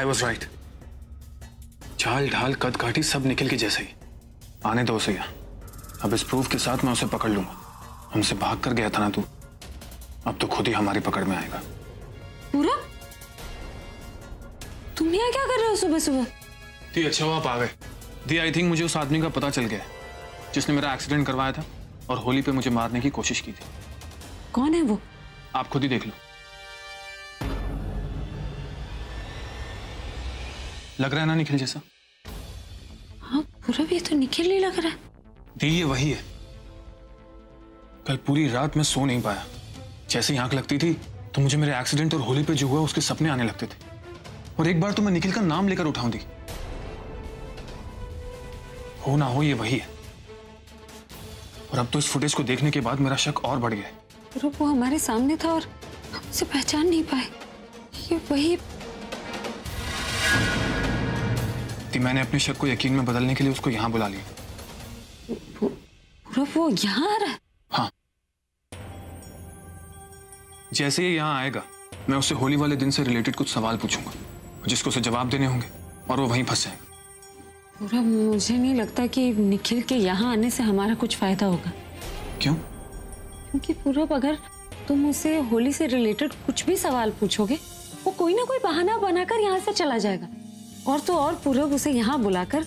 I was right. चाल ढाल कद काठी सब निखिल की जैसे ही। आने दो उसे यहाँ। अब इस प्रूफ के साथ मैं उसे पकड़ लूंगा। हमसे भाग कर गया था ना तू, अब तो खुद ही हमारी पकड़ में आएगा। पूरा तुम यहाँ क्या कर रहे हो सुबह सुबह? दी अच्छा हुआ आप आ गए। दी आई थिंक मुझे उस आदमी का पता चल गया है जिसने मेरा एक्सीडेंट करवाया था और होली पे मुझे मारने की कोशिश की थी। कौन है वो? आप खुद ही देख लो। लग रहा है ना निखिल जैसा? हाँ पूरा भी तो निखिल नहीं लग रहा है। दी ये वही है। कल पूरी रात मैं सो नहीं पाया। जैसे ही आंख लगती थी तो मुझे मेरे एक्सीडेंट और होली पे जो हुआ उसके सपने आने लगते थे और एक बार तो मैं निखिल का नाम लेकर उठाऊं। दी हो ना हो ये वही है। और अब तो इस फुटेज को देखने के बाद मेरा शक और बढ़ गया है। पर वो हमारे सामने था और हम उसे पहचान नहीं पाए। ये वही। मैंने अपने शक को यकीन में बदलने के लिए उसको यहाँ बुला लिया। वो यहाँ आ रहा है? हाँ। जैसे ही यहाँ आएगा मैं उससे होली वाले दिन से रिलेटेड कुछ सवाल पूछूंगा जिसको उसे जवाब देने होंगे और वो वहीं फंसे। मुझे नहीं लगता कि निखिल के यहाँ आने से हमारा कुछ फायदा होगा। क्यों? क्योंकि पूरब अगर तुम उसे होली से रिलेटेड कुछ भी सवाल पूछोगे वो कोई ना कोई बहाना बनाकर यहाँ से चला जाएगा। और तो और पूरब उसे यहाँ बुलाकर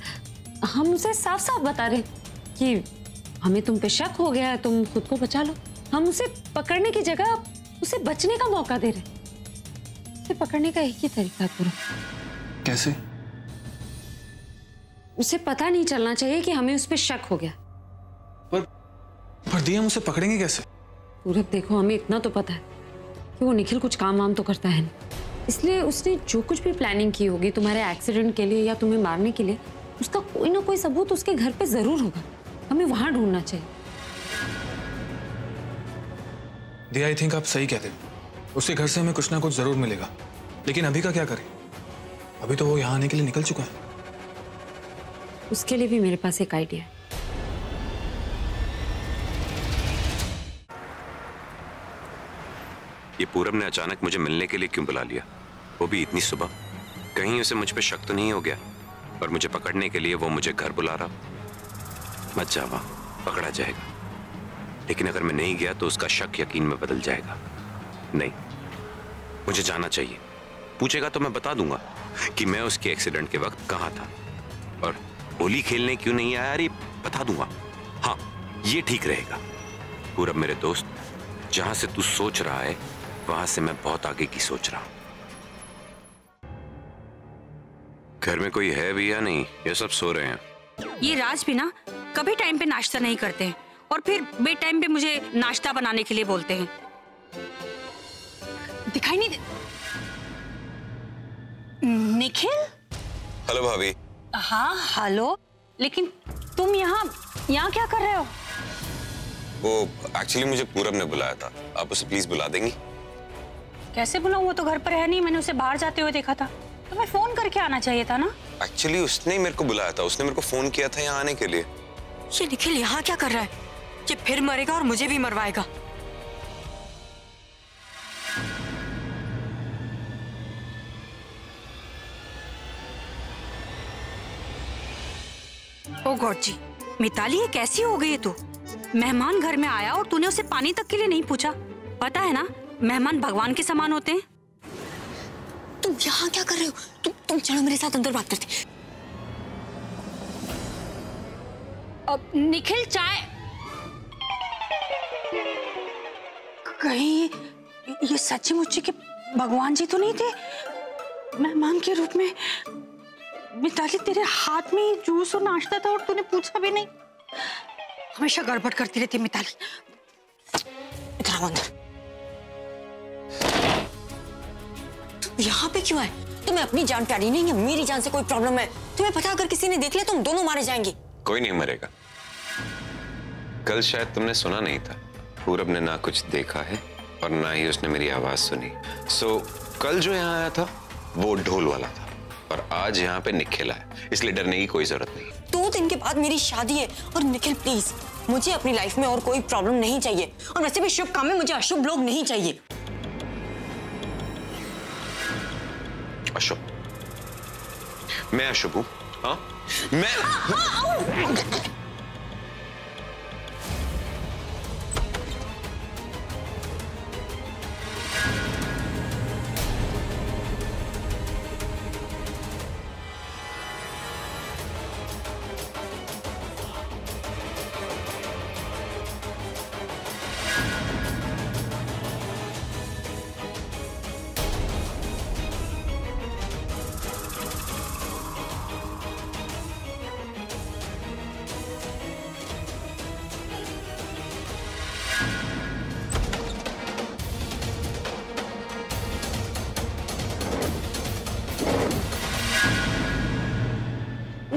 हम उसे साफ साफ बता रहे कि हमें तुम पे शक हो गया है, तुम खुद को बचा लो। हम उसे पकड़ने की जगह उसे बचने का मौका दे रहे। उसे पकड़ने का एक ही तरीका है पूरब। कैसे? उसे पता नहीं चलना चाहिए कि हमें उस पे शक हो गया। पर दी हम उसे पकड़ेंगे कैसे? पूरब देखो हमें इतना तो पता है कि वो निखिल कुछ काम वाम तो करता है नहीं, इसलिए उसने जो कुछ भी प्लानिंग की होगी तुम्हारे एक्सीडेंट के लिए या तुम्हें मारने के लिए उसका कोई ना कोई सबूत उसके घर पे जरूर होगा। हमें वहां ढूंढना चाहिए। दी आई थिंक आप सही कहते हो। उसके घर से हमें कुछ ना कुछ जरूर मिलेगा लेकिन अभी का क्या करें? अभी तो वो यहाँ आने के लिए निकल चुका है। उसके लिए भी मेरे पास एक आइडिया है। ये पूरब ने अचानक मुझे मिलने के लिए क्यों बुला लिया? वो भी इतनी सुबह? कहीं उसे मुझ पे शक तो नहीं हो गया? और मुझे पकड़ने के लिए वो मुझे घर बुला रहा। मत जावा, पकड़ा जाएगा। लेकिन अगर मैं नहीं गया तो उसका शक यकीन में बदल जाएगा। नहीं, मुझे जाना चाहिए। पूछेगा तो मैं बता दूंगा कि मैं उसके एक्सीडेंट के वक्त कहाँ था और होली खेलने क्यों नहीं आया। अरे बता दूंगा। हाँ ये ठीक रहेगा। पूरब मेरे दोस्त, जहां से तू सोच रहा है वहां से मैं बहुत आगे की सोच रहा हूं। घर में कोई है भी या नहीं? ये सब सो रहे हैं। ये राज भी ना कभी टाइम पे नाश्ता नहीं करते हैं और फिर बे टाइम पे मुझे नाश्ता बनाने के लिए बोलते हैं। दिखाई नहीं निखिल। हेलो भाभी। हाँ हेलो, लेकिन तुम यहाँ क्या कर रहे हो? वो एक्चुअली मुझे पूरब ने बुलाया था। आप उसे प्लीज बुला देंगी? कैसे बुलाऊं? वो तो घर पर है नहीं। मैंने उसे बाहर जाते हुए देखा था। तुम्हें फोन करके आना चाहिए था ना। एक्चुअली उसने ही मेरे को बुलाया था। उसने मेरे को फोन किया था यहाँ आने के लिए। ये निखिल यहाँ क्या कर रहा है? ये फिर मरेगा और मुझे भी मरवाएगा। ओ गॉड जी, मिताली ये कैसी हो गई है तू? मेहमान घर में आया और तूने उसे पानी तक के लिए नहीं पूछा। पता है ना मेहमान भगवान के समान होते हैं। तुम यहाँ क्या कर रहे हो? तुम चलो मेरे साथ अंदर बात करते। अब निखिल चाय कहीं ये सच्ची मुच्ची के भगवान जी तो नहीं थे मेहमान के रूप में? मिताली तेरे हाथ में जूस और नाश्ता था और तूने पूछा भी नहीं। हमेशा गड़बड़ करती रहती मिताली। इधर आओ अंदर। तुम यहाँ पे क्यों आए? तुम्हें अपनी जान प्यारी नहीं है? मेरी जान से कोई प्रॉब्लम है? तुम्हें पता अगर किसी ने देख लिया तुम दोनों मारे जाएंगे। कोई नहीं मरेगा। कल शायद तुमने सुना नहीं था। पूरब ने ना कुछ देखा है और ना ही उसने मेरी आवाज सुनी। सो कल जो यहाँ आया था वो ढोल वाला था और आज यहाँ पे निखिल है, इसलिए डरने की कोई जरूरत नहीं। 2 दिन के बाद मेरी शादी है और निखिल प्लीज मुझे अपनी लाइफ में और कोई प्रॉब्लम नहीं चाहिए। और वैसे भी शुभ काम में मुझे अशुभ लोग नहीं चाहिए। अशुभ मैं शुभ हूँ। हाँ मैं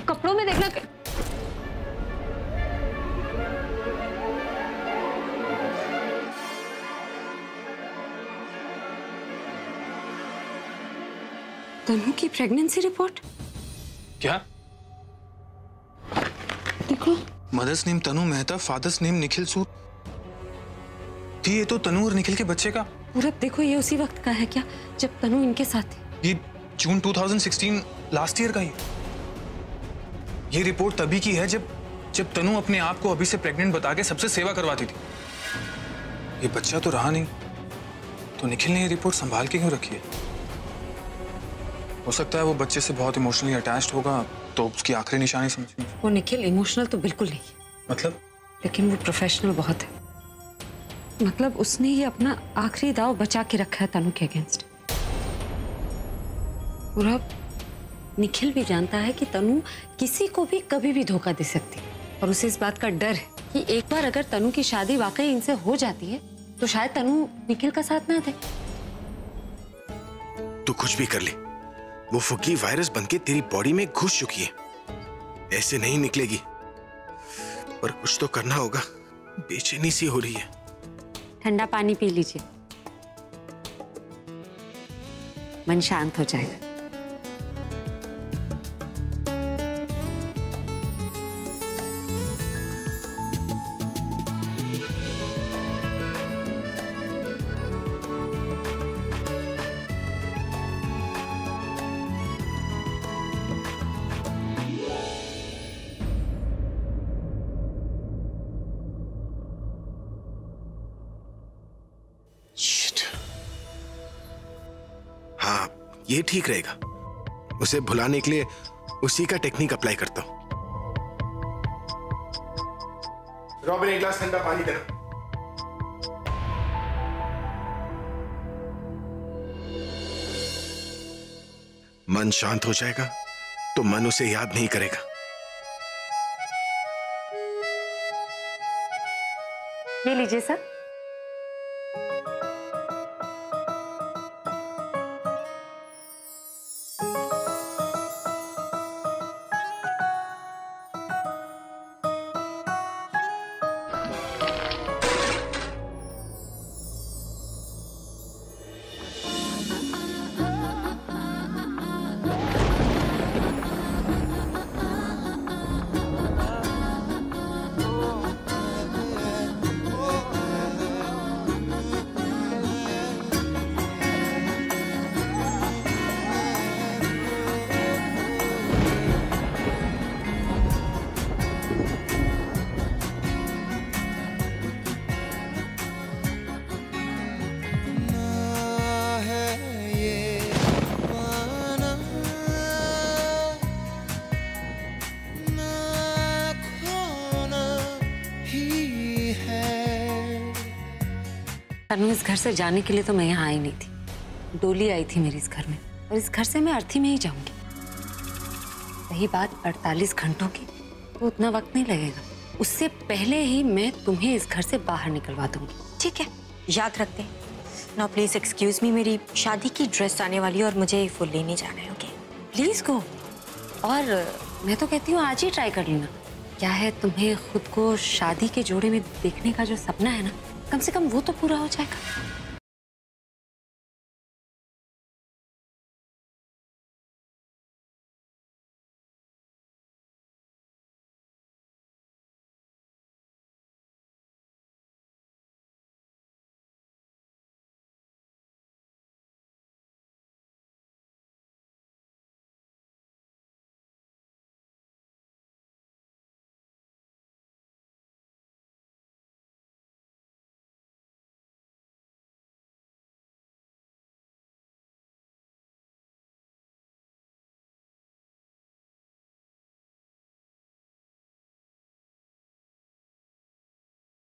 कपड़ों में देखना। तनु की प्रेगनेंसी रिपोर्ट क्या? देखो, mother's name Tanu Mehta, father's name Nikhil Sood. थी ये तो तनु और निखिल के बच्चे का। पूरब देखो, ये उसी वक्त का है क्या जब तनु इनके साथ थी? ये जून 2016 लास्ट ईयर का ही। ये रिपोर्ट तभी की है जब तनु अपने आप को अभी से प्रेग्नेंट बता के सबसे सेवा करवाती थी। ये बच्चा तो रहा नहीं, तो निखिल ने ये रिपोर्ट संभाल के क्यों रखी है? हो सकता है वो बच्चे से बहुत इमोशनली अटैच्ड होगा, तो उसकी आखिरी निशानी समझ। वो निखिल इमोशनल तो बिल्कुल नहीं, मतलब, लेकिन वो प्रोफेशनल बहुत है। मतलब उसने ये अपना आखिरी दाव बचा के रखा है तनु के अगेंस्ट। निखिल भी जानता है कि तनु किसी को भी कभी भी धोखा दे सकती है, और उसे इस बात का डर है कि एक बार अगर तनु की शादी वाकई इनसे हो जाती है तो शायद तनु निखिल का साथ ना दे। तू कुछ भी कर ले, वो फुकी वायरस बनके तेरी बॉडी में घुस चुकी है, ऐसे नहीं निकलेगी। पर कुछ तो करना होगा, बेचैनी सी हो रही है। ठंडा पानी पी लीजिए, मन शांत हो जाएगा। ये ठीक रहेगा, उसे भुलाने के लिए उसी का टेक्निक अप्लाई करता हूं। रॉबिन, एक गिलास ठंडा पानी देना। मन शांत हो जाएगा तो मन उसे याद नहीं करेगा। ये लीजिए सर। तनु, इस घर से जाने के लिए तो मैं यहाँ आई नहीं थी। डोली आई थी मेरी इस घर में, और इस घर से मैं अर्थी में ही जाऊंगी। वही बात 48 घंटों की, तो उतना वक्त नहीं लगेगा। उससे पहले ही मैं तुम्हें इस घर से बाहर निकलवा दूंगी, ठीक है? याद रखते हैं। नो प्लीज एक्सक्यूज मी, मेरी शादी की ड्रेस आने वाली है और मुझे वो लेने जाना है। Okay please go. और मैं तो कहती हूँ आज ही ट्राई कर लेना। क्या है, तुम्हें खुद को शादी के जोड़े में देखने का जो सपना है ना, कम से कम वो तो पूरा हो जाएगा।